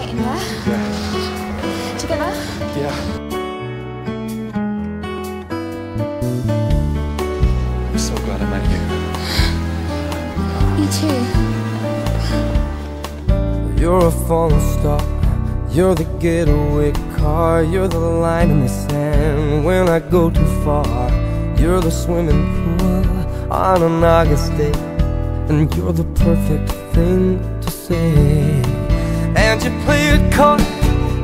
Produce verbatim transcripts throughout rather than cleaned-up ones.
waiting, yeah? Yeah. Together? Yeah. I'm so glad I met you. You too. You're a falling star. You're the getaway car. You're the line in the sand when I go too far. You're the swimming pool on an August day, and you're the perfect thing to say. And you play it cold,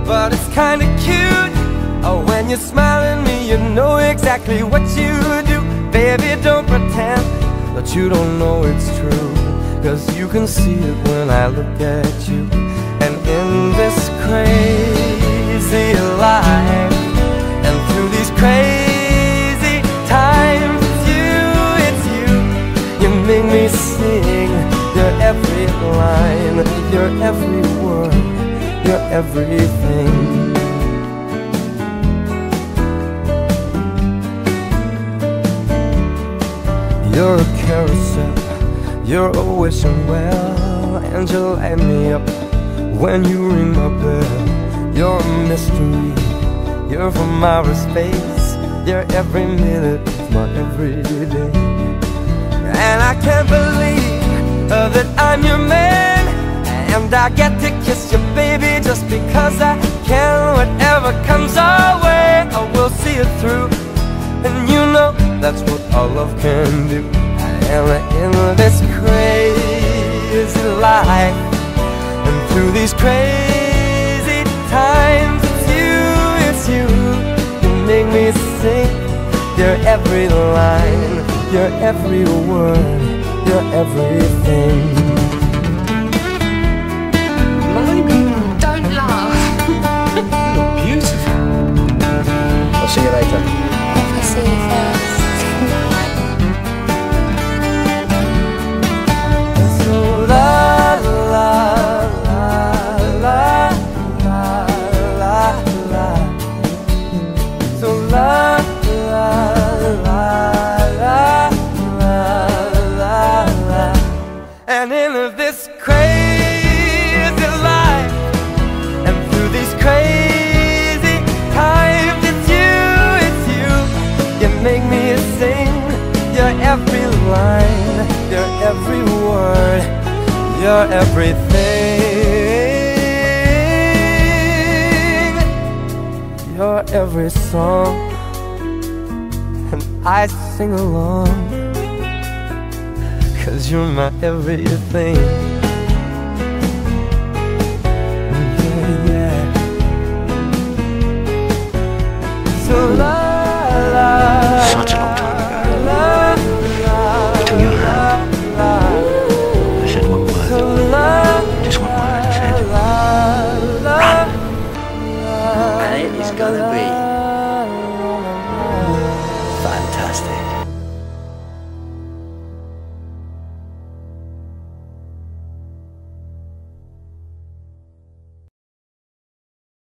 but it's kinda cute. Oh, when you smile at me, you know exactly what you do. Baby, don't pretend that you don't know it's true, cause you can see it when I look at you. And in this crazy life, and through these crazy times, it's you, it's you. You make me sing your every line, your every word, your everything. You're a carousel, you're a wishing well, and you light me up when you ring my bell. You're a mystery, you're from outer space, you're every minute of my everyday. And I can't believe uh, that I'm your man, and I get to kiss your baby just because I can. Whatever comes our way, I will see it through, and you know that's what all love can do. And in this crazy life, and through these crazy times, it's you, it's you. You make me sing your every line, your every word, your everything. Every line, your every word, your everything. You're every song, and I sing along, cause you're my everything.